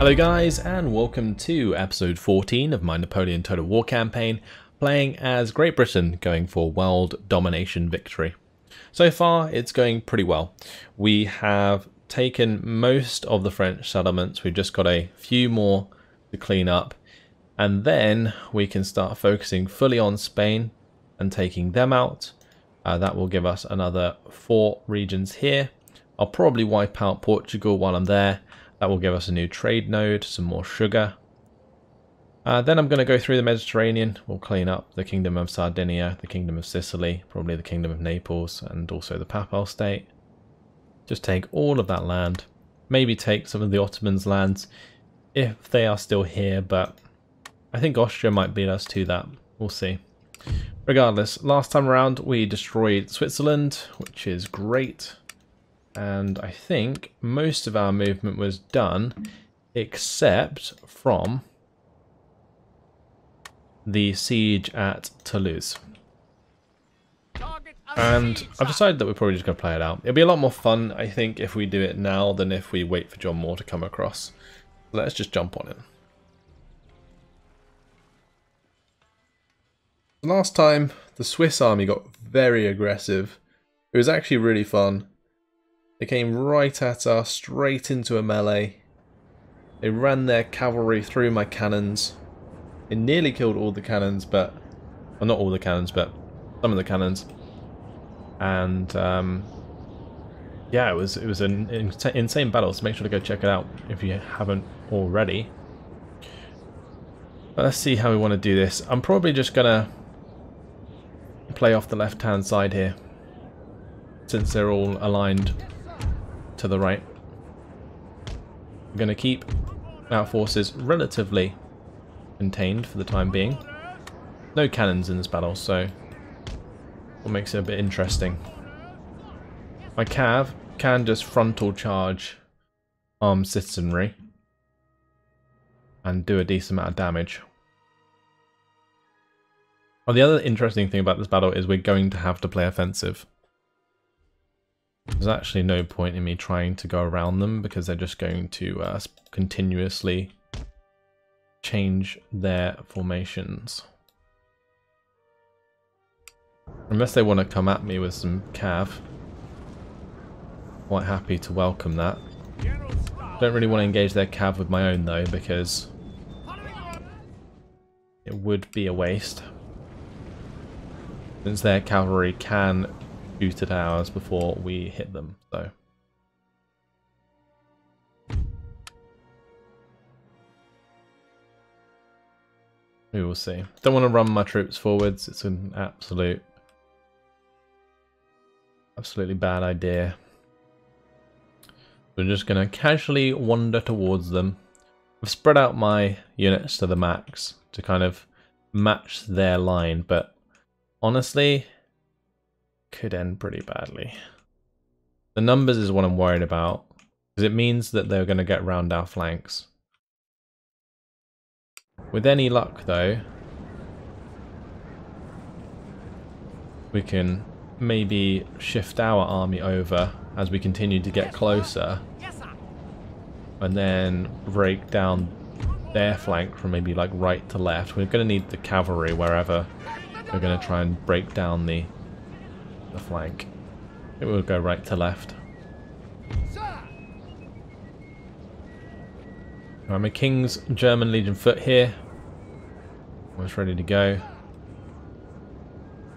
Hello guys, and welcome to episode 14 of my Napoleon Total War campaign, playing as Great Britain going for world domination victory. So far it's going pretty well. We have taken most of the French settlements, we've just got a few more to clean up, and then we can start focusing fully on Spain and taking them out. That will give us another 4 regions here. I'll probably wipe out Portugal while I'm there. That will give us a new trade node, some more sugar. Then I'm going to go through the Mediterranean. We'll clean up the Kingdom of Sardinia, the Kingdom of Sicily, probably the Kingdom of Naples, and also the Papal State. Just take all of that land. Maybe take some of the Ottomans' lands if they are still here, but I think Austria might beat us to that. We'll see. Regardless, last time around we destroyed Switzerland, which is great. And I think most of our movement was done, except from the siege at Toulouse. And I've decided that we're probably just going to play it out. It'll be a lot more fun, I think, if we do it now than if we wait for John Moore to come across. Let's just jump on it. Last time, the Swiss army got very aggressive. It was actually really fun. They came right at us, straight into a melee. They ran their cavalry through my cannons. It nearly killed all the cannons, but... well, not all the cannons, but some of the cannons. And, yeah, it was an insane battle, so make sure to go check it out if you haven't already. But let's see how we want to do this. I'm probably just going to play off the left-hand side here, since they're all aligned to the right. I'm going to keep our forces relatively contained for the time being. No cannons in this battle, so what makes it a bit interesting. My cav can just frontal charge armed citizenry and do a decent amount of damage. Oh, the other interesting thing about this battle is we're going to have to play offensive. There's actually no point in me trying to go around them because they're just going to continuously change their formations. Unless they want to come at me with some cav. Quite happy to welcome that. Don't really want to engage their cav with my own though, because it would be a waste, since their cavalry can shoot at ours before we hit them, so. We will see. Don't want to run my troops forwards, it's an absolutely bad idea. We're just going to casually wander towards them. I've spread out my units to the max to kind of match their line, but honestly, could end pretty badly. The numbers is what I'm worried about, because it means that they're going to get round our flanks. With any luck though, we can maybe shift our army over as we continue to get closer, and then break down their flank from maybe like right to left. We're going to need the cavalry wherever we're going to try and break down the flank. It will go right to left. I'm a King's German Legion foot here. Almost ready to go.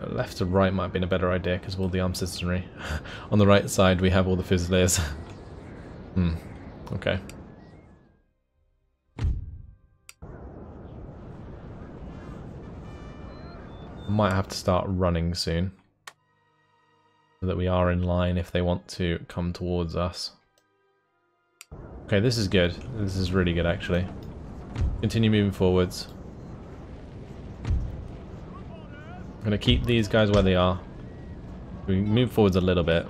But left to right might have been a better idea because of all the armed citizenry. On the right side we have all the fusiliers. Okay. Might have to start running soon, that we are in line if they want to come towards us. Okay, this is good. This is really good, actually. Continue moving forwards. I'm going to keep these guys where they are. We move forwards a little bit,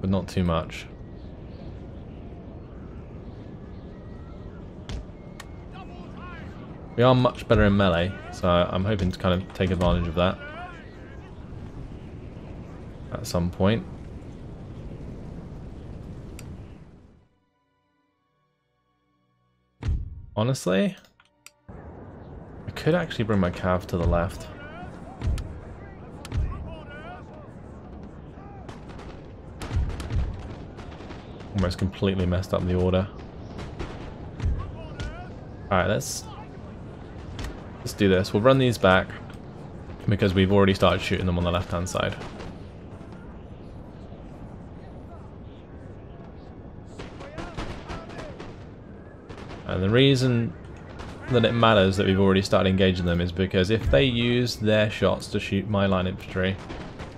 but not too much. We are much better in melee, so I'm hoping to kind of take advantage of that at some point. Honestly, I could actually bring my cav to the left. Almost completely messed up the order. Alright, let's do this. We'll run these back because we've already started shooting them on the left-hand side. And the reason that it matters that we've already started engaging them is because if they use their shots to shoot my line infantry,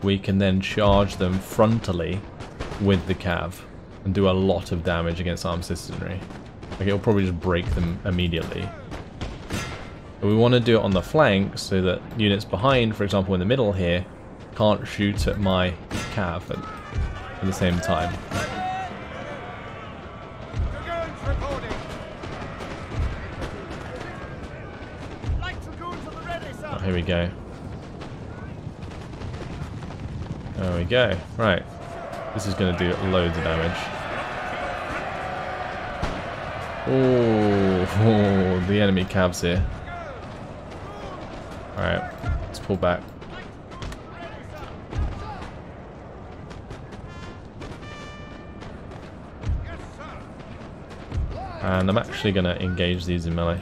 we can then charge them frontally with the cav and do a lot of damage against armed citizenry. Like, it'll probably just break them immediately. But we want to do it on the flank so that units behind, for example in the middle here, can't shoot at my cav at the same time. Oh, here we go. There we go. Right. This is going to do loads of damage. Oh, the enemy cavs here. Alright, let's pull back. And I'm actually going to engage these in melee.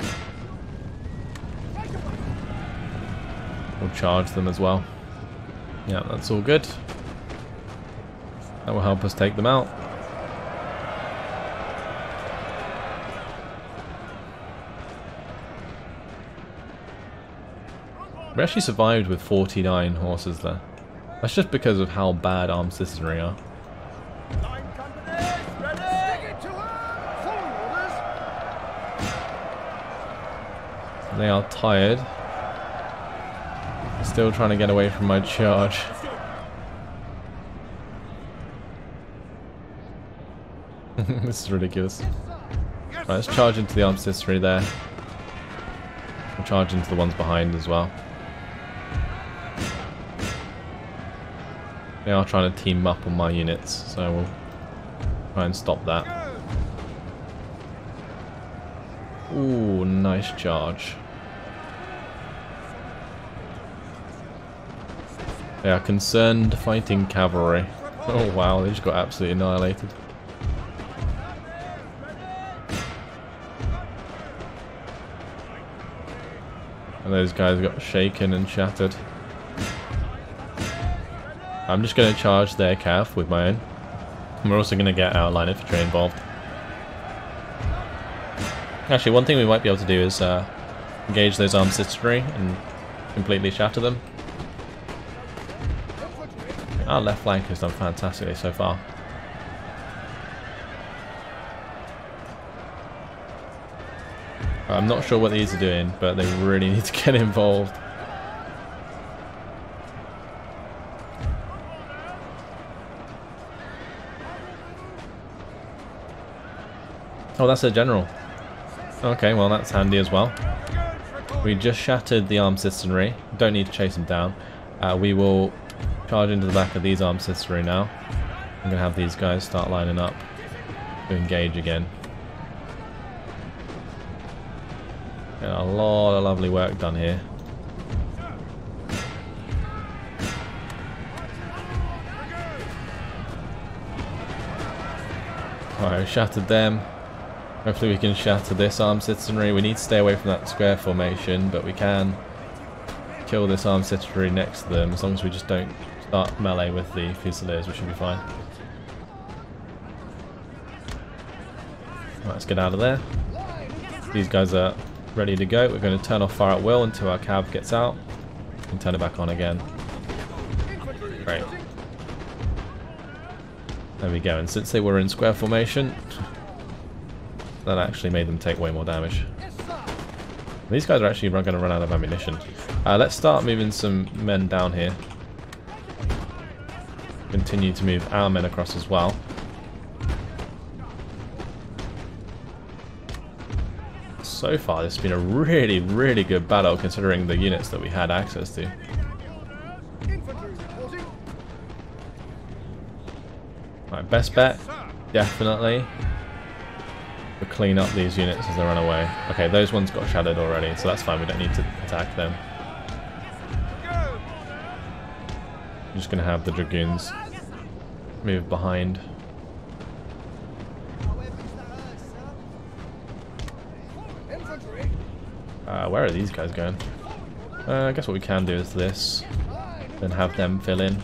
We'll charge them as well. Yeah, that's all good. That will help us take them out. We actually survived with 49 horses there. That's just because of how bad armed citizenry are. They are tired. Still trying to get away from my charge. This is ridiculous. Right, let's charge into the armed citizenry there. We'll charge into the ones behind as well. They are trying to team up on my units, so we'll try and stop that. Ooh, nice charge. They are concerned fighting cavalry. Oh wow, they just got absolutely annihilated. And those guys got shaken and shattered. I'm just going to charge their cav with my own. And we're also going to get our line infantry involved. Actually, one thing we might be able to do is engage those armed citizenry and completely shatter them. Our left flank has done fantastically so far. I'm not sure what these are doing, but they really need to get involved. Oh, that's a general. Okay, well that's handy as well. We just shattered the armed citizenry. Don't need to chase them down. We will charge into the back of these armed citizenry now. I'm going to have these guys start lining up to engage again. Got a lot of lovely work done here. Alright, shattered them. Hopefully we can shatter this armed citizenry. We need to stay away from that square formation, but we can kill this armed citizenry next to them as long as we just don't start melee with the fusiliers, we should be fine. Alright, let's get out of there. These guys are ready to go. We're going to turn off fire at will until our cab gets out and turn it back on again. Great. There we go. And since they were in square formation, that actually made them take way more damage. These guys are actually going to run out of ammunition. Let's start moving some men down here. Continue to move our men across as well. So far, this has been a really, really good battle considering the units that we had access to. Alright, best bet, definitely We'll clean up these units as they run away. Okay, those ones got shattered already, so that's fine. We don't need to attack them. I'm just going to have the dragoons move behind. Where are these guys going? I guess what we can do is this, then have them fill in.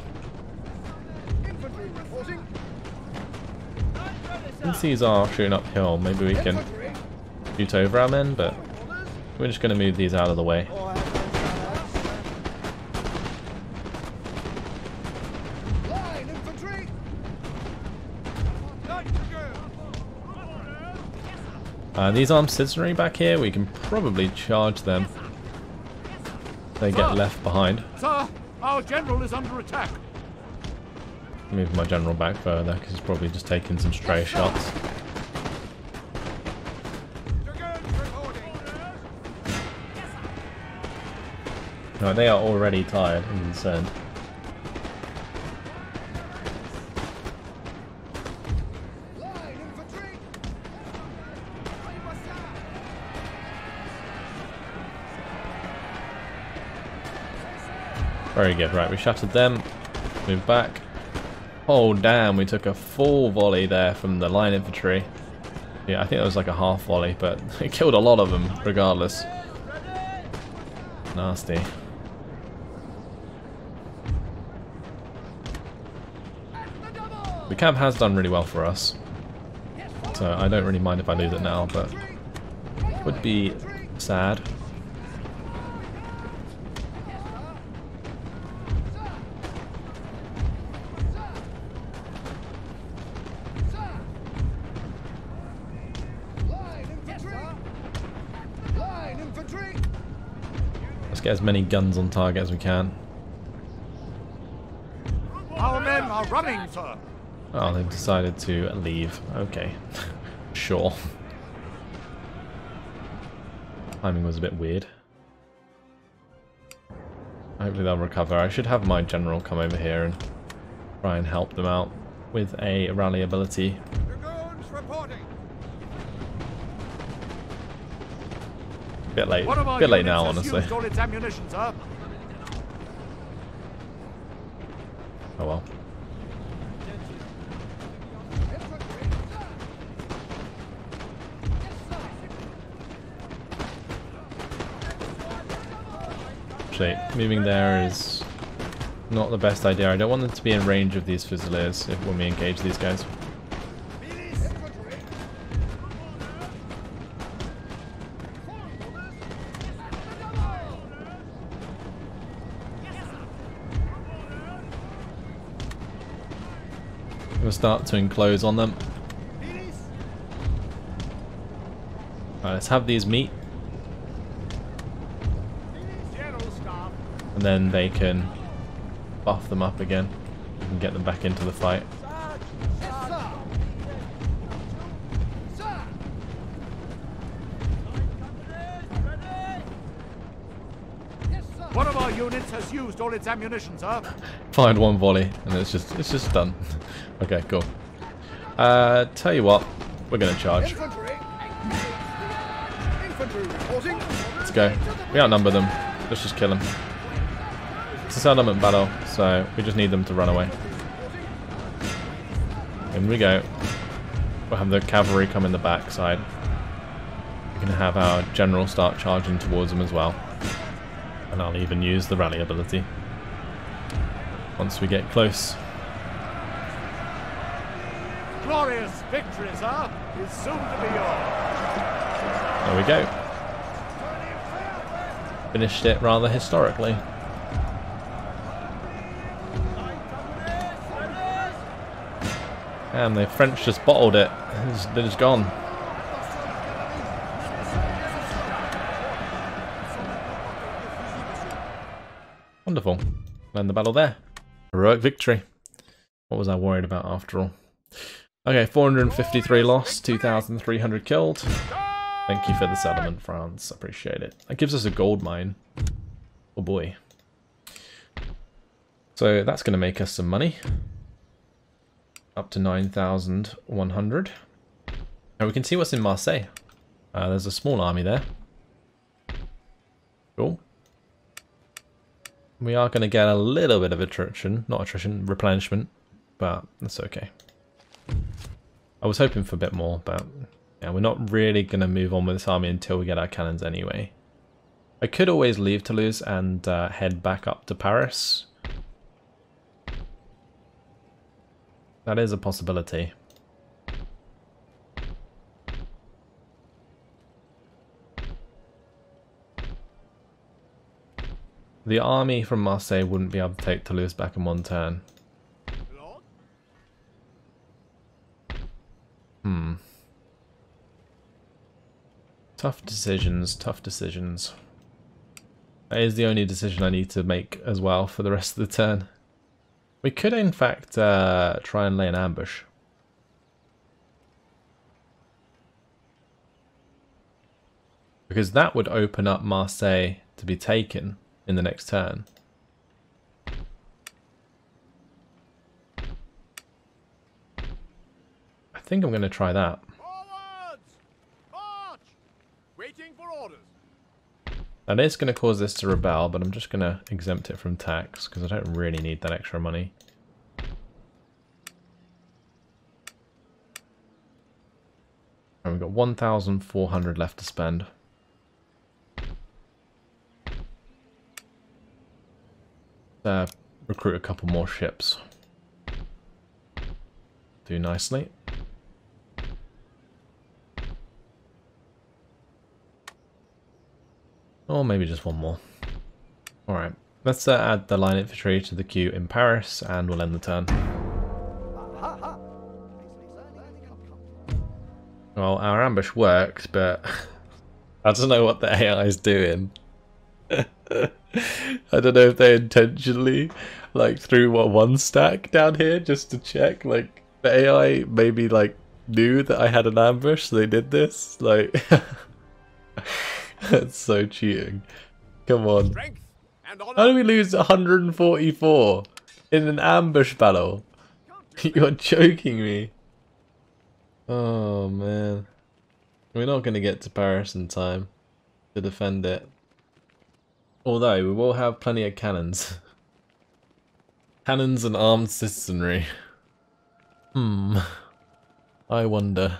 Since these are shooting uphill, maybe we can shoot over our men, but we're just going to move these out of the way. These armed citizenry back here, we can probably charge them. They get left behind. Sir, our general is under attack. Move my general back further because he's probably just taking some stray shots. No, they are already tired and concerned. Very good. Right, we shattered them. Move back. Oh damn, we took a full volley there from the line infantry. Yeah, I think that was like a half volley, but it killed a lot of them regardless. Nasty. The camp has done really well for us, so I don't really mind if I lose it now, but it would be sad. Get as many guns on target as we can. Our men are running, sir. Oh, they've decided to leave. Okay. Sure. Timing was a bit weird. Hopefully they'll recover. I should have my general come over here and try and help them out with a rally ability. Bit late now, honestly. Oh well. Actually, moving there is not the best idea. I don't want them to be in range of these fusiliers when we engage these guys. We'll start to enclose on them. Right, let's have these meet. And then they can buff them up again and get them back into the fight. One of our units has used all its ammunition, sir. Fired one volley and it's just done. Okay, cool. Tell you what, we're gonna charge. Let's go. We outnumber them. Let's just kill them. It's a settlement battle, so we just need them to run away. In we go. We'll have the cavalry come in the backside. We're gonna have our general start charging towards them as well. And I'll even use the rally ability once we get close. Glorious victories are soon to be yours. There we go. Finished it rather historically. And the French just bottled it. They're just gone. Wonderful. End the battle there. Heroic victory. What was I worried about after all? Okay, 453 lost, 2,300 killed. Thank you for the settlement, France. Appreciate it. That gives us a gold mine. Oh boy. So that's going to make us some money. Up to 9,100. Now we can see what's in Marseille. There's a small army there. Cool. We are going to get a little bit of attrition. Not attrition, replenishment. But that's okay. I was hoping for a bit more, but yeah, we're not really going to move on with this army until we get our cannons anyway. I could always leave Toulouse and head back up to Paris. That is a possibility. The army from Marseille wouldn't be able to take Toulouse back in one turn. Tough decisions, tough decisions. That is the only decision I need to make as well for the rest of the turn. We could in fact try and lay an ambush. Because that would open up Marseille to be taken in the next turn. I think I'm going to try that. That is going to cause this to rebel, but I'm just going to exempt it from tax because I don't really need that extra money. And we've got 1,400 left to spend. Recruit a couple more ships. Do nicely. Or maybe just one more. Alright, let's add the line infantry to the queue in Paris and we'll end the turn. Well, our ambush worked, but I don't know what the AI is doing. I don't know if they intentionally like threw one stack down here just to check, like the AI maybe like knew that I had an ambush, so they did this, like that's so cheating. Come on. How do we lose 144 in an ambush battle? You're joking me. Oh man. We're not going to get to Paris in time to defend it. Although, we will have plenty of cannons. Cannons and armed citizenry. I wonder.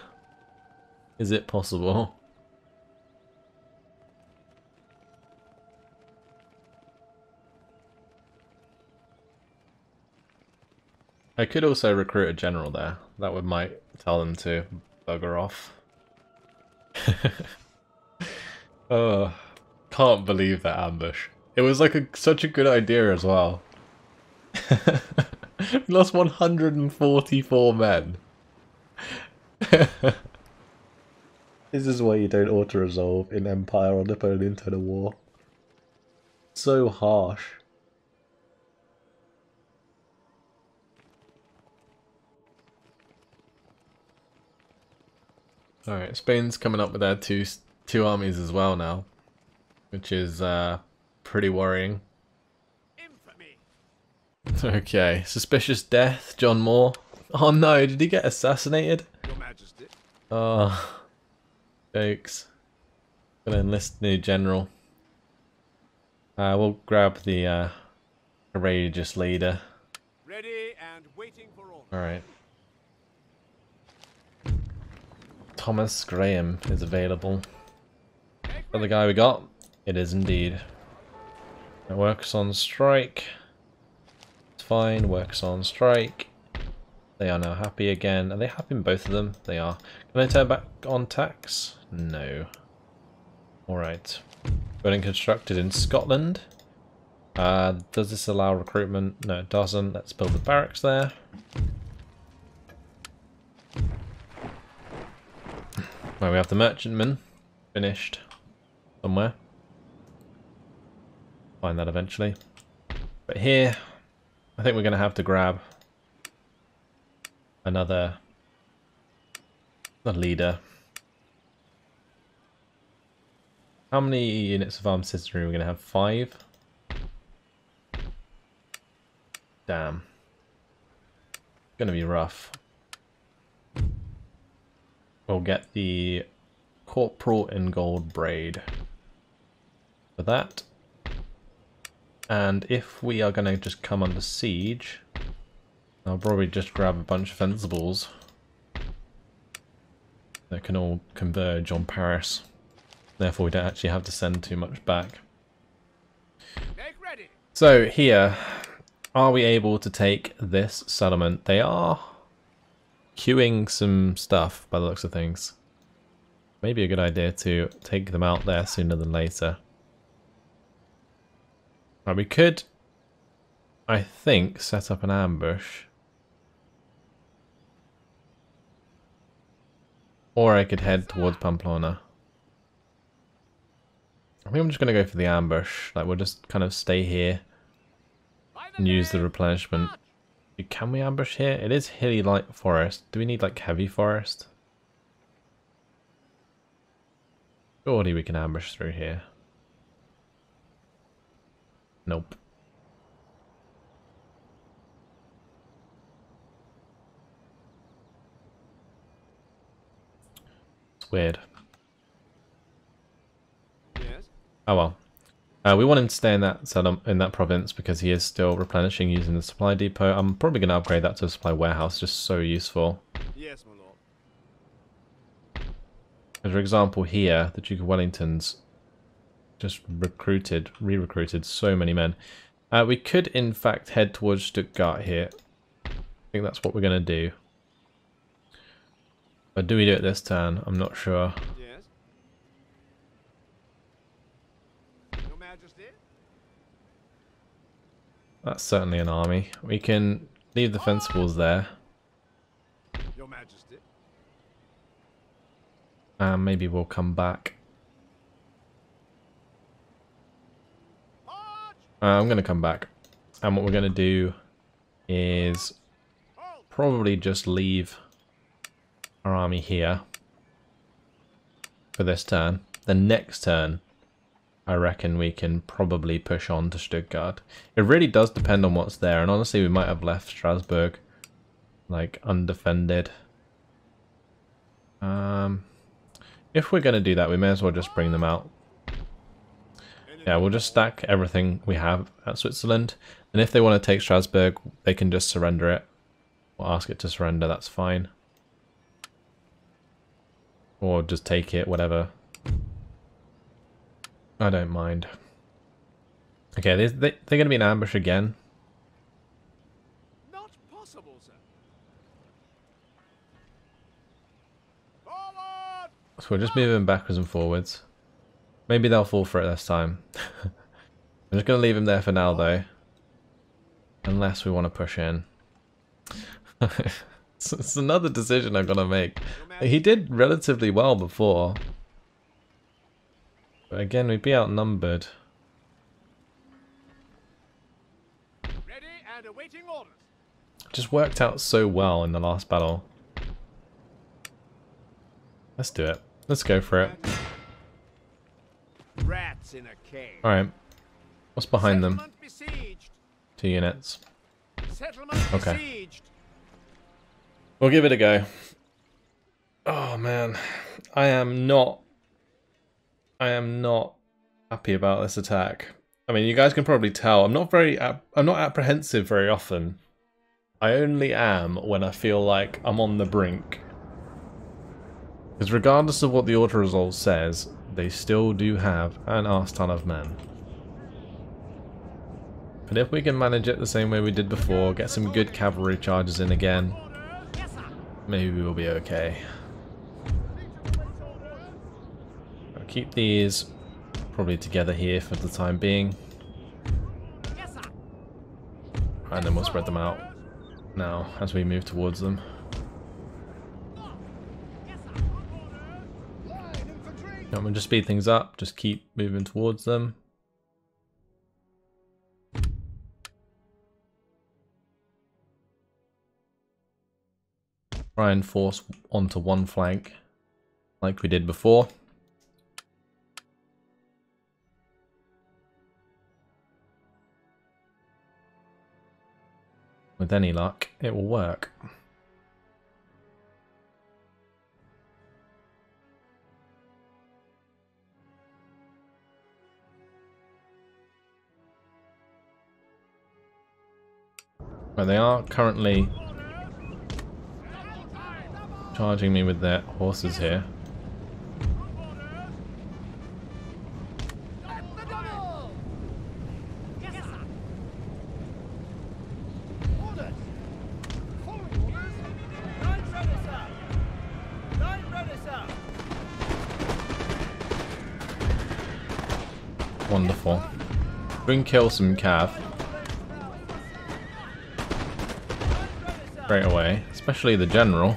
Is it possible? I could also recruit a general there. That would might tell them to bugger off. Oh, can't believe that ambush. It was like such a good idea as well. We lost 144 men. This is why you don't auto-resolve in Empire or Napoleon Total War. So harsh. Alright, Spain's coming up with their two armies as well now, which is pretty worrying. Infamy. Okay, suspicious death, John Moore. Oh no, did he get assassinated? Your Majesty. Oh, jokes. Gonna enlist new general. We'll grab the courageous leader. Ready and waiting for orders. Alright. Thomas Graham is available. Is that the guy we got? It is indeed. It works on strike. It's fine, works on strike. They are now happy again. Are they happy in both of them? They are. Can I turn back on tax? No. Alright. Building constructed in Scotland. Does this allow recruitment? No, it doesn't. Let's build the barracks there. Well, we have the merchantman finished somewhere. Find that eventually. But here, I think we're going to have to grab another leader. How many units of armed citizenry are we going to have? 5? Damn. It's going to be rough. We'll get the corporal in gold braid for that. And if we are going to just come under siege, I'll probably just grab a bunch of fencibles that can all converge on Paris. Therefore, we don't actually have to send too much back. So here, are we able to take this settlement? They are queuing some stuff by the looks of things. Maybe a good idea to take them out there sooner than later. Right, we could, I think, set up an ambush. Or I could head towards Pamplona. I think I'm just going to go for the ambush. Like, we'll just kind of stay here and use the replenishment. Can we ambush here? It is hilly light forest. Do we need, like, heavy forest? Surely we can ambush through here. Nope. It's weird. Oh well, we want him to stay in that province because he is still replenishing using the supply depot. I'm probably going to upgrade that to a supply warehouse, just so useful. Yes, my lord. As for example, here the Duke of Wellington's just re-recruited so many men. We could in fact head towards Stuttgart here. I think that's what we're going to do. But do we do it this turn? I'm not sure. That's certainly an army. We can leave the fencibles there. Your Majesty. And maybe we'll come back. I'm going to come back. And what we're going to do is probably just leave our army here for this turn. The next turn, I reckon we can probably push on to Stuttgart. It really does depend on what's there, and honestly we might have left Strasbourg like undefended. If we're going to do that, we may as well just bring them out. Yeah, we'll just stack everything we have at Switzerland, and if they want to take Strasbourg, they can just surrender it. We'll ask it to surrender, that's fine. Or just take it, whatever. I don't mind. Okay, they're going to be in ambush again. Not possible, sir. So we're just moving backwards and forwards. Maybe they'll fall for it this time. I'm just going to leave him there for now, though. Unless we want to push in. It's another decision I've got to make. He did relatively well before. But again, we'd be outnumbered. Ready and awaiting orders. Just worked out so well in the last battle. Let's do it. Let's go for it. Rats in a cage. All right. What's behind them? Besieged. 2 units. Settlement okay. Besieged. We'll give it a go. Oh man, I am not happy about this attack. I mean, you guys can probably tell I'm not apprehensive very often. I only am when I feel like I'm on the brink. Because regardless of what the auto-resolve says, they still do have an arse ton of men. But if we can manage it the same way we did before, get some good cavalry charges in again, maybe we'll be okay. Keep these probably together here for the time being. And then we'll spread them out now as we move towards them. And we'll just speed things up, just keep moving towards them. Try and force onto one flank like we did before. With any luck, it will work. Well, they are currently charging me with their horses here. Wonderful. Bring kill some calf. Straight away. Especially the general.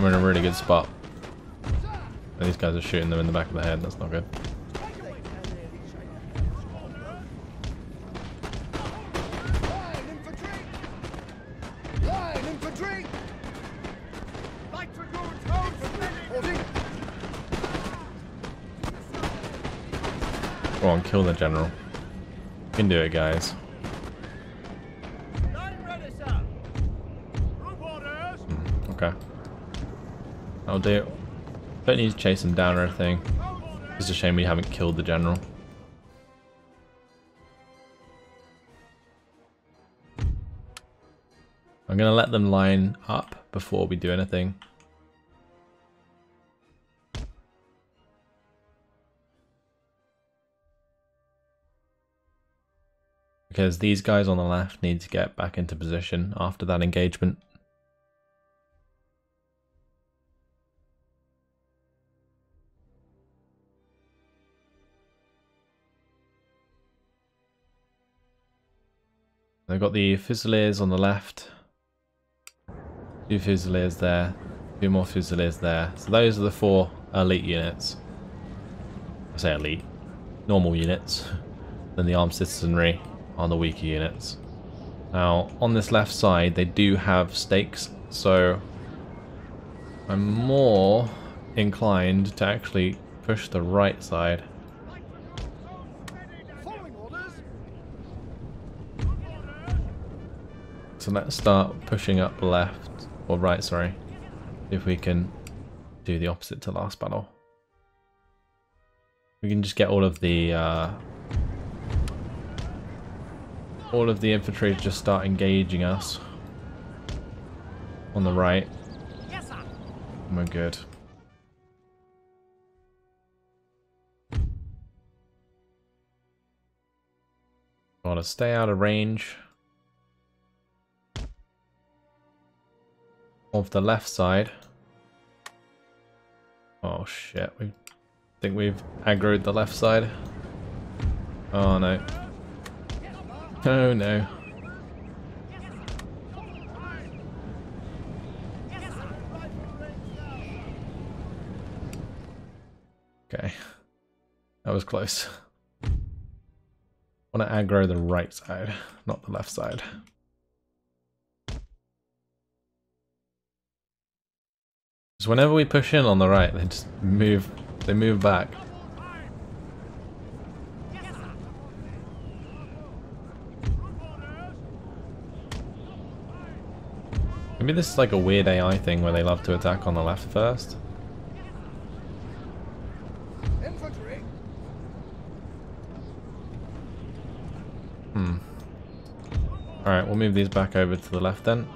We're in a really good spot. These guys are shooting them in the back of the head. That's not good. Go on, kill the general. You can do it, guys. Okay. I'll do it. Don't need to chase him down or anything. It's a shame we haven't killed the general. I'm gonna let them line up before we do anything. Because these guys on the left need to get back into position after that engagement. They've got the fusiliers on the left. 2 fusiliers there. 2 more fusiliers there. So those are the 4 elite units. I say elite. Normal units. Then the armed citizenry on the weaker units. Now on this left side they do have stakes, so I'm more inclined to actually push the right side. So let's start pushing up left, or right, sorry, if we can do the opposite to last battle. We can just get all of the infantry just start engaging us on the right. And we're good. Gotta stay out of range of the left side. Oh shit, we think we've aggroed the left side. Oh no. Oh no. Okay. That was close. I want to aggro the right side, not the left side. Because whenever we push in on the right, they just move, they move back. Maybe this is like a weird AI thing where they love to attack on the left first. Infantry. Alright, we'll move these back over to the left then.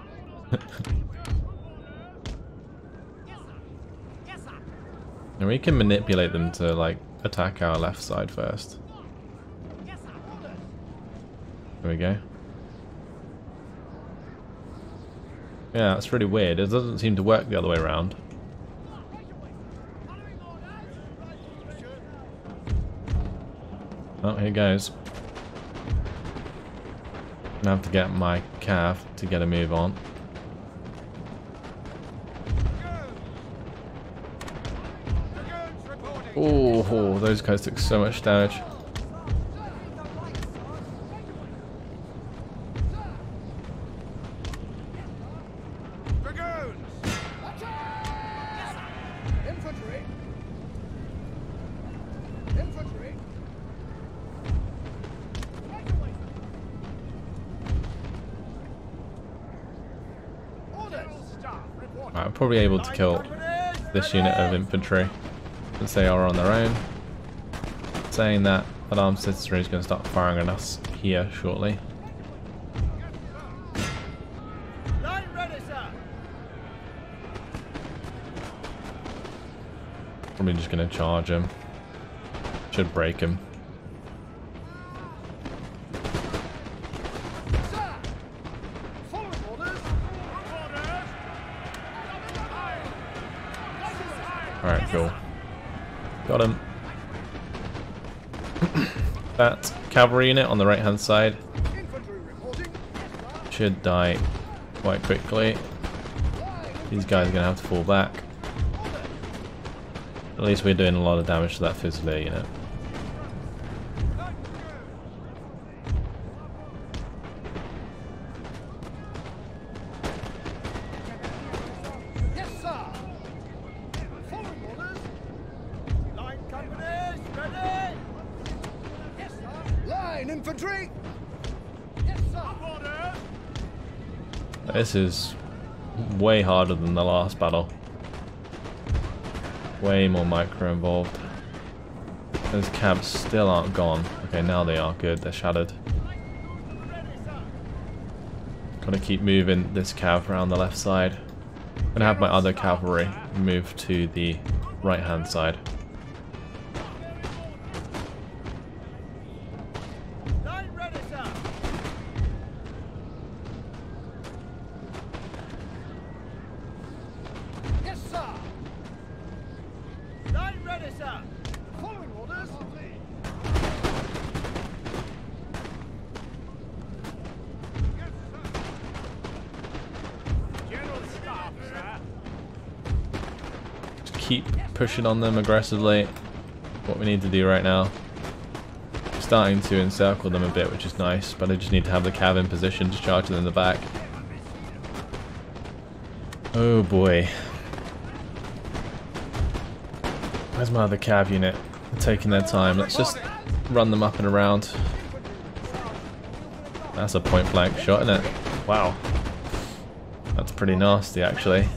And we can manipulate them to like attack our left side first. There we go. Yeah, that's really weird. It doesn't seem to work the other way around. Oh, here goes. I have to get my calf to get a move on. Oh, those guys took so much damage. Right, I'm probably able to kill this unit of infantry since they are on their own. Saying that, an armed citizenry is going to start firing on us here shortly. Probably just going to charge him. Should break him. Alright, cool. Got him. That cavalry unit on the right hand side should die quite quickly. These guys are going to have to fall back. At least we're doing a lot of damage to that fusilier unit. This is way harder than the last battle. Way more micro involved. Those cabs still aren't gone. Okay, now they are good. They're shattered. Gotta keep moving this cav around the left side. I'm gonna have my other cavalry move to the right hand side. Keep pushing on them aggressively. What we need to do right now. I'm starting to encircle them a bit, which is nice, but I just need to have the cav in position to charge them in the back. Oh boy. Where's my other cav unit? They're taking their time. Let's just run them up and around. That's a point blank shot, isn't it? Wow. That's pretty nasty actually.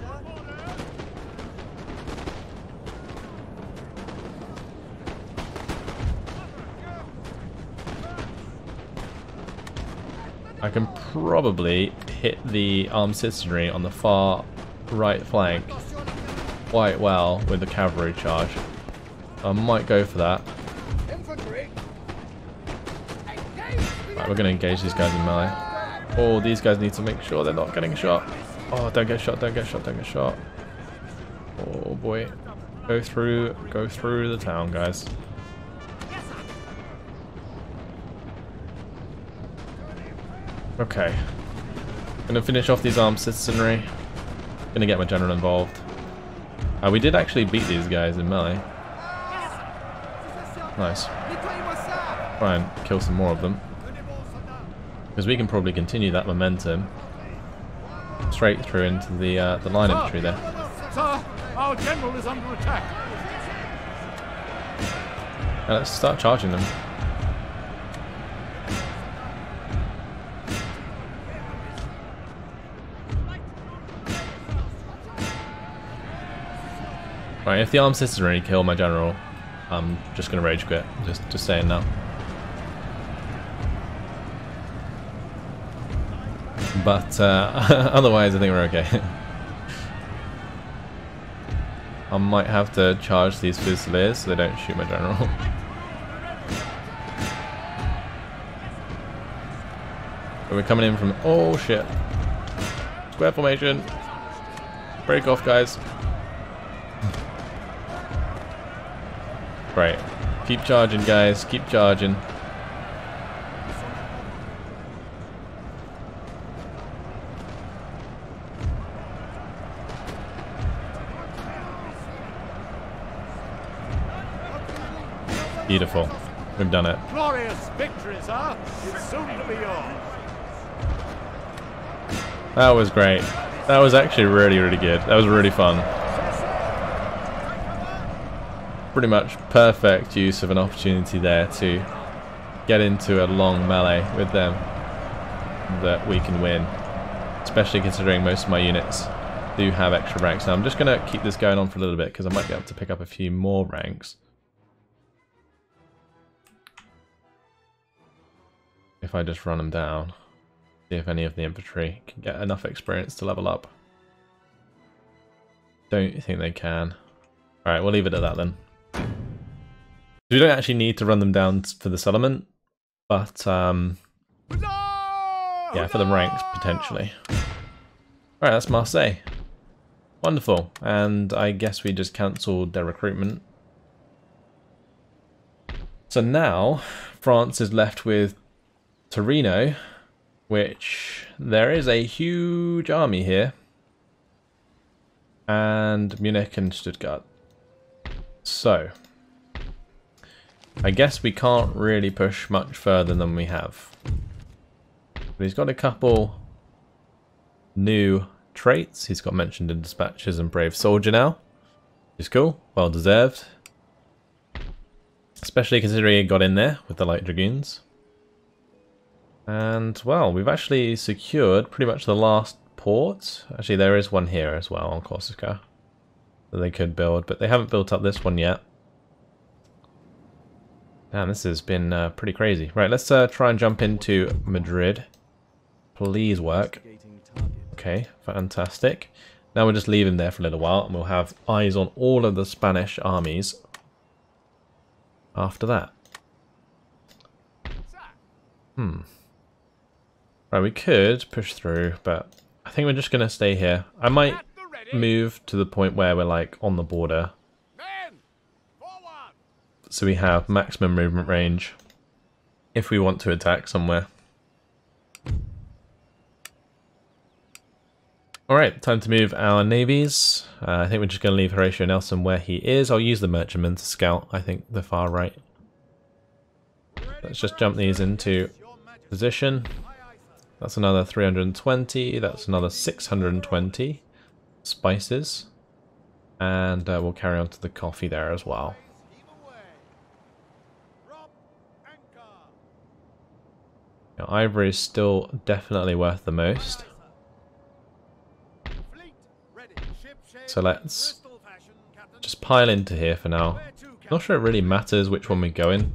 I can probably hit the armed citizenry on the far right flank quite well with the cavalry charge. I might go for that. Right, we're going to engage these guys in melee. Oh, these guys need to make sure they're not getting shot. Oh, don't get shot, don't get shot, don't get shot. Oh boy. Go through the town, guys. Okay, I'm gonna finish off these armed citizenry. I'm gonna get my general involved. We did actually beat these guys in melee. Nice. Try and kill some more of them, because we can probably continue that momentum straight through into the line infantry there. Sir, our general is under attack. Now let's start charging them. Right, if the armed citizenry kill my general, I'm just gonna rage quit. Just saying now. But otherwise, I think we're okay. I might have to charge these fusiliers so they don't shoot my general. But we're coming in from oh shit! Square formation. Break off, guys. Right, keep charging guys, keep charging. Beautiful, we've done it. Glorious victories, huh? It's soon to be yours. That was great. That was actually really, really good. That was really fun. Pretty much perfect use of an opportunity there to get into a long melee with them that we can win, especially considering most of my units do have extra ranks. Now I'm just going to keep this going on for a little bit because I might be able to pick up a few more ranks if I just run them down, see if any of the infantry can get enough experience to level up. Don't think they can. Alright, we'll leave it at that then. We don't actually need to run them down for the settlement, but yeah, for the ranks potentially. Alright, that's Marseille. Wonderful. And I guess we just cancelled their recruitment. So now France is left with Torino, which there is a huge army here, and Munich and Stuttgart. So I guess we can't really push much further than we have. But he's got a couple new traits. He's got mentioned in dispatches and brave soldier now, which is cool, well deserved. Especially considering he got in there with the light dragoons. And well, we've actually secured pretty much the last port. Actually, there is one here as well on Corsica that they could build, but they haven't built up this one yet. Damn, this has been pretty crazy. Right, let's try and jump into Madrid. Please work. Okay, fantastic. Now we'll just leave him there for a little while, and we'll have eyes on all of the Spanish armies after that. Right, we could push through, but I think we're just going to stay here. I might move to the point where we're like on the border, so we have maximum movement range if we want to attack somewhere. Alright, time to move our navies. I think we're just going to leave Horatio Nelson where he is. I'll use the merchantman to scout, I think, the far right. Let's just jump these into position. That's another 320, that's another 620 spices. And we'll carry on to the coffee there as well. Now, ivory is still definitely worth the most. So let's just pile into here for now. Not sure it really matters which one we go in.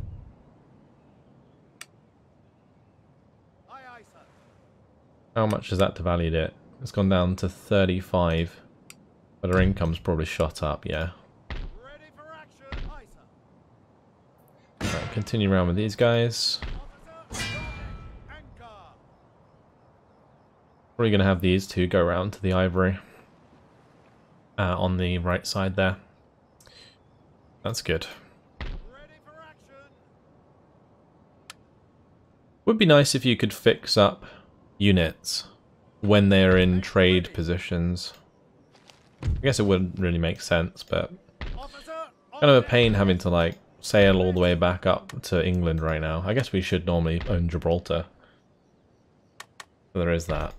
How much has that devalued it? It's gone down to 35, but our income's probably shot up, yeah. Right, continue around with these guys. Probably going to have these two go around to the ivory on the right side there. That's good. Would be nice if you could fix up units when they're in trade positions. I guess it wouldn't really make sense, but kind of a pain having to like sail all the way back up to England right now. I guess we should normally own Gibraltar. So there is that.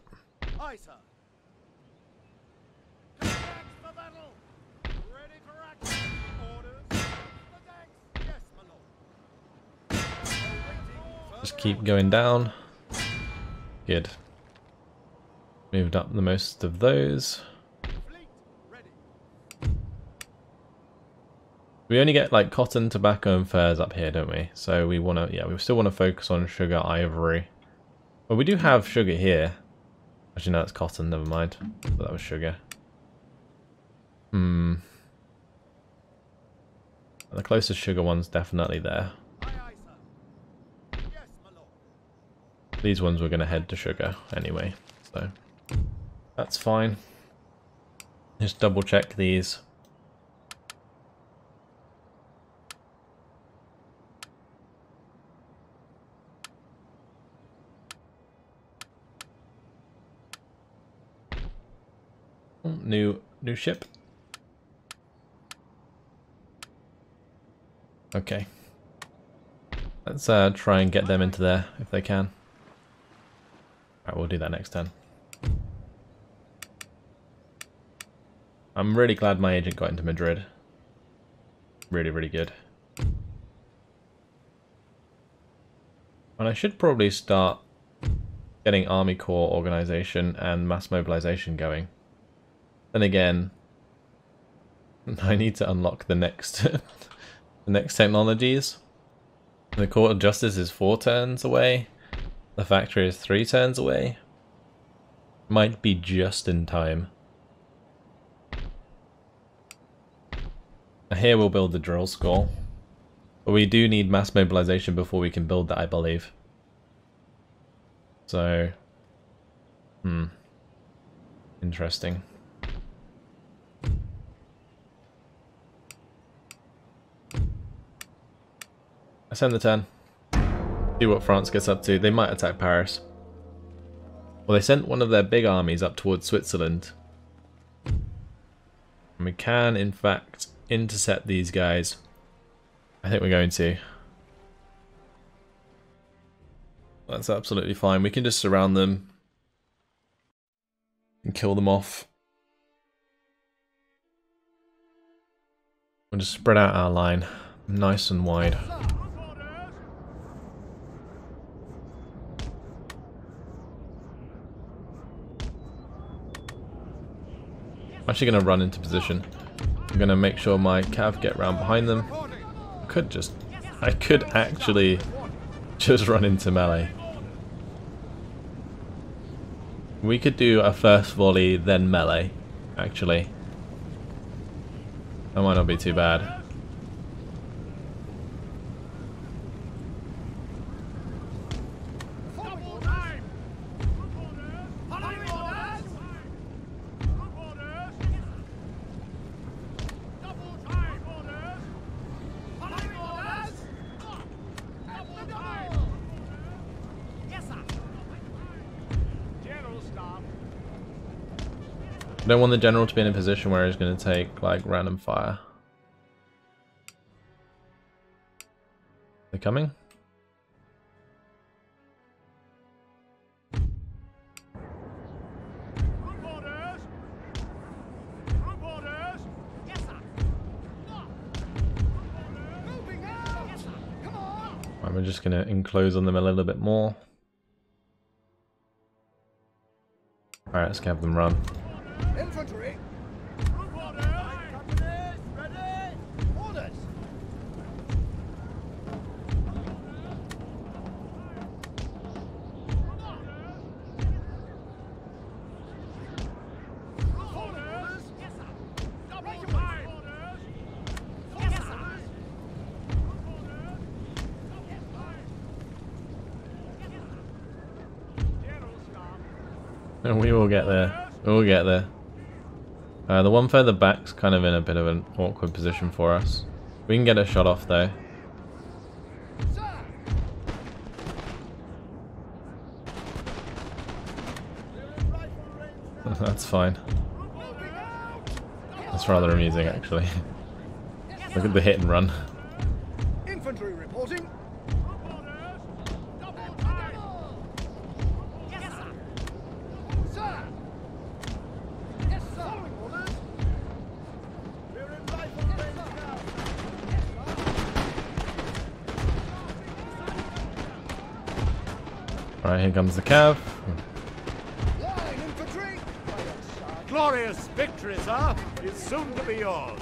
Just keep going down. Good. Moved up the most of those. We only get like cotton, tobacco, and furs up here, don't we? So we want to, yeah, we still want to focus on sugar, ivory. Well, we do have sugar here. Actually, no, it's cotton. Never mind. But that was sugar. The closest sugar one's definitely there. These ones we're going to head to sugar anyway, so that's fine. Just double check these. New ship. Okay. Let's try and get them into there if they can. Alright, we'll do that next turn. I'm really glad my agent got into Madrid. Really, really good. And I should probably start getting Army Corps organization and mass mobilization going. Then again, I need to unlock the next the next technologies. The Court of Justice is 4 turns away. The factory is 3 turns away. Might be just in time. Here we'll build the drill school. But we do need mass mobilization before we can build that, I believe. So... hmm. Interesting. I send the 10. See what France gets up to. They might attack Paris. Well, they sent one of their big armies up towards Switzerland. And we can, in fact, intercept these guys. I think we're going to. That's absolutely fine. We can just surround them and kill them off. We'll just spread out our line nice and wide. I'm actually going to run into position. I'm going to make sure my cav get round behind them. I could actually just run into melee. We could do a first volley, then melee, actually. That might not be too bad. I don't want the general to be in a position where he's going to take, like, random fire. They're coming? Right, we're just going to enclose on them a little bit more. Alright, let's have them run. Infantry. And we will get there. We'll get there. The one further back's kind of in a bit of an awkward position for us. We can get a shot off though. That's fine. That's rather amusing actually. Look at the hit and run. Infantry reporting. Alright, here comes the cav. Glorious victory, sir, is soon to be yours.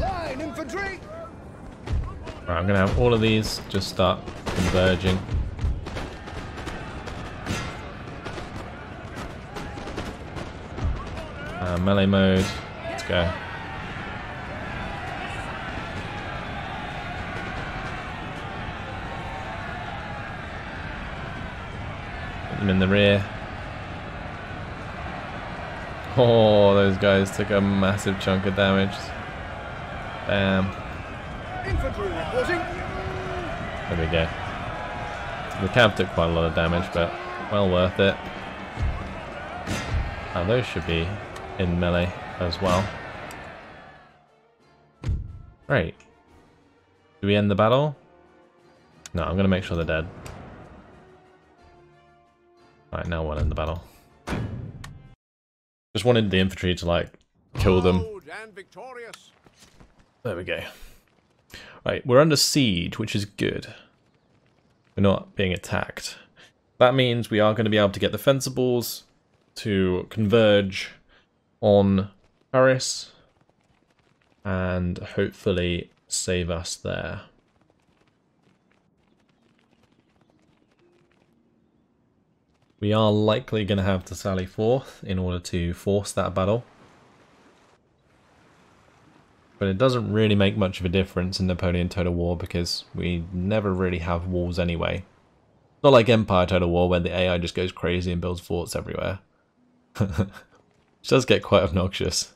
Line infantry. Alright, I'm gonna have all of these just start converging. Melee mode, let's go. Them in the rear. Oh, those guys took a massive chunk of damage. Bam. There we go. The cab took quite a lot of damage, but well worth it. Oh, those should be in melee as well. Great. Do we end the battle? No, I'm going to make sure they're dead. Right, now we'll end the battle. Just wanted the infantry to, like, kill them. There we go. Right, we're under siege, which is good. We're not being attacked. That means we are going to be able to get the fencibles to converge on Paris and hopefully save us there. We are likely going to have to sally forth in order to force that battle. but it doesn't really make much of a difference in Napoleon Total War because we never really have walls anyway. Not like Empire Total War where the AI just goes crazy and builds forts everywhere. Which does get quite obnoxious,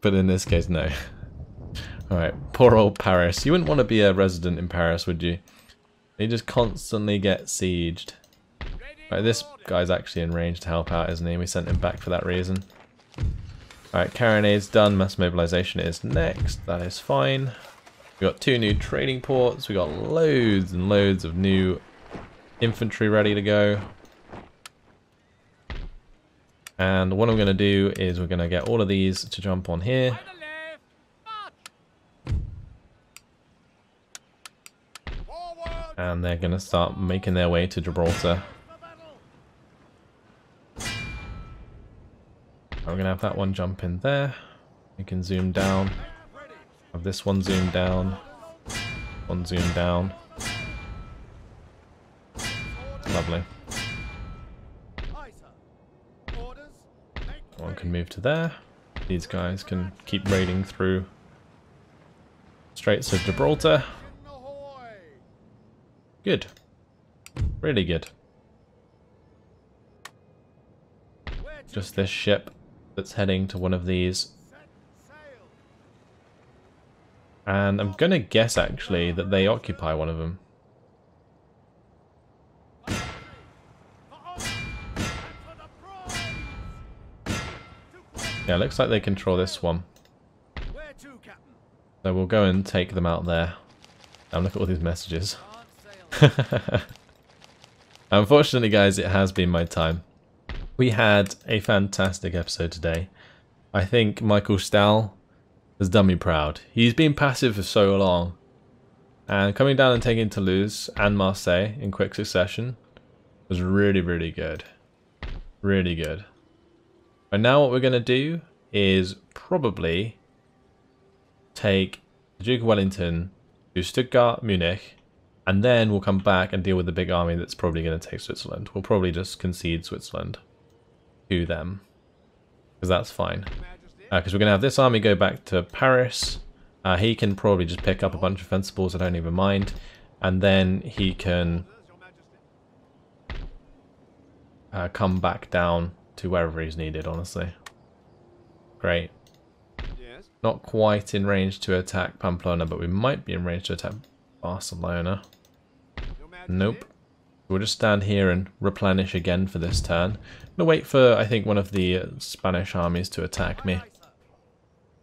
but in this case, no. Alright, poor old Paris. You wouldn't want to be a resident in Paris, would you? They just constantly get sieged. Right, this guy's actually in range to help out, isn't he? We sent him back for that reason. Alright, Carinade's done. Mass mobilization is next. That is fine. We got two new trading ports. We got loads and loads of new infantry ready to go. And what I'm going to do is we're going to get all of these to jump on here. And they're going to start making their way to Gibraltar. I'm going to have that one jump in there. We can zoom down. Have this one zoom down. One zoom down. Lovely. One can move to there. These guys can keep raiding through Straits of Gibraltar. Good. Really good. Just this ship that's heading to one of these. And I'm going to guess, actually, that they occupy one of them. Yeah, looks like they control this one. So we'll go and take them out there. Look at all these messages. Unfortunately, guys, it has been my time. We had a fantastic episode today. I think Michael Stahl has done me proud. He's been passive for so long, and coming down and taking Toulouse and Marseille in quick succession was really, really good. Really good. And now what we're going to do is probably take the Duke of Wellington to Stuttgart, Munich, and then we'll come back and deal with the big army that's probably going to take Switzerland. We'll probably just concede Switzerland to them, because that's fine. Because we're going to have this army go back to Paris. He can probably just pick up a bunch of fencibles, I don't even mind. And then he can come back down to wherever he's needed, honestly. Great. Yes. Not quite in range to attack Pamplona, but we might be in range to attack Barcelona. Nope. We'll just stand here and replenish again for this turn. I'm going to wait for, I think, one of the Spanish armies to attack me.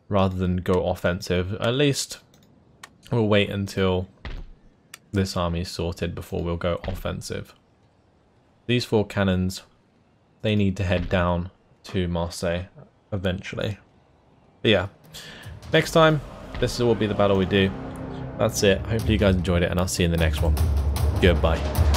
Rather than go offensive. At least we'll wait until this army is sorted before we'll go offensive. These four cannons, they need to head down to Marseille eventually. But yeah, next time, this will be the battle we do. That's it. Hopefully you guys enjoyed it, and I'll see you in the next one. Goodbye.